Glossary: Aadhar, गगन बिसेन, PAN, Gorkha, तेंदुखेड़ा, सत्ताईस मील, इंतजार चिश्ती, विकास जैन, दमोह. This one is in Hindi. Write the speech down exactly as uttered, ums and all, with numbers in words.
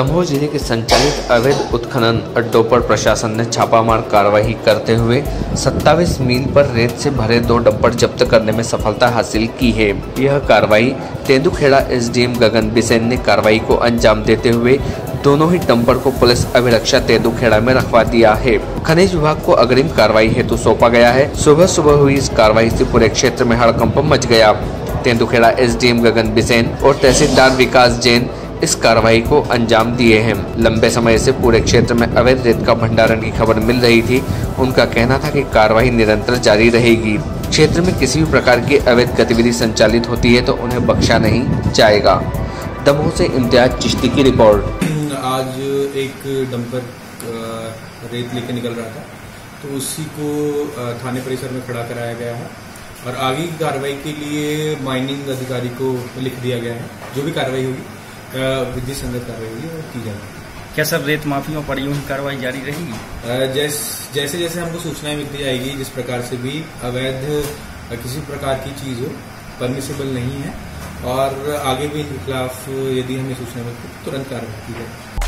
दमोह जिले के संचालित अवैध उत्खनन अड्डों पर प्रशासन ने छापामार कार्रवाई करते हुए सत्ताईस मील पर रेत से भरे दो डंपर जब्त करने में सफलता हासिल की है। यह कार्रवाई तेंदुखेड़ा एसडीएम गगन बिसेन ने कार्रवाई को अंजाम देते हुए दोनों ही डंपर को पुलिस अभिरक्षा तेंदुखेड़ा में रखवा दिया है। खनिज विभाग को अग्रिम कार्रवाई हेतु सौंपा गया है। सुबह सुबह हुई इस कार्रवाई से पूरे क्षेत्र में हड़कंप मच गया। तेंदुखेड़ा एसडीएम गगन बिसेन और तहसीलदार विकास जैन इस कार्रवाई को अंजाम दिए हैं। लंबे समय से पूरे क्षेत्र में अवैध रेत का भंडारण की खबर मिल रही थी। उनका कहना था कि कार्रवाई निरंतर जारी रहेगी। क्षेत्र में किसी भी प्रकार की अवैध गतिविधि संचालित होती है तो उन्हें बख्शा नहीं जाएगा। दमोह से इंतजार चिश्ती की रिपोर्ट। आज एक डंपर रेत लेके निकल रहा था तो उसी को थाने परिसर में खड़ा कराया गया है और आगे की कार्रवाई के लिए माइनिंग अधिकारी को लिख दिया गया है। जो भी कार्रवाई होगी विधि संगत कार्रवाई होगी और की जाएगी। क्या सर रेत माफियों पर यूं ही कार्रवाई जारी रहेगी? जैस, जैसे जैसे हमको सूचनाएं मिलती जाएगी, जिस प्रकार से भी अवैध किसी प्रकार की चीज हो परमिसेबल नहीं है और आगे भी इनके खिलाफ यदि हमें सूचना मिलती है तुरंत कार्रवाई की जाए।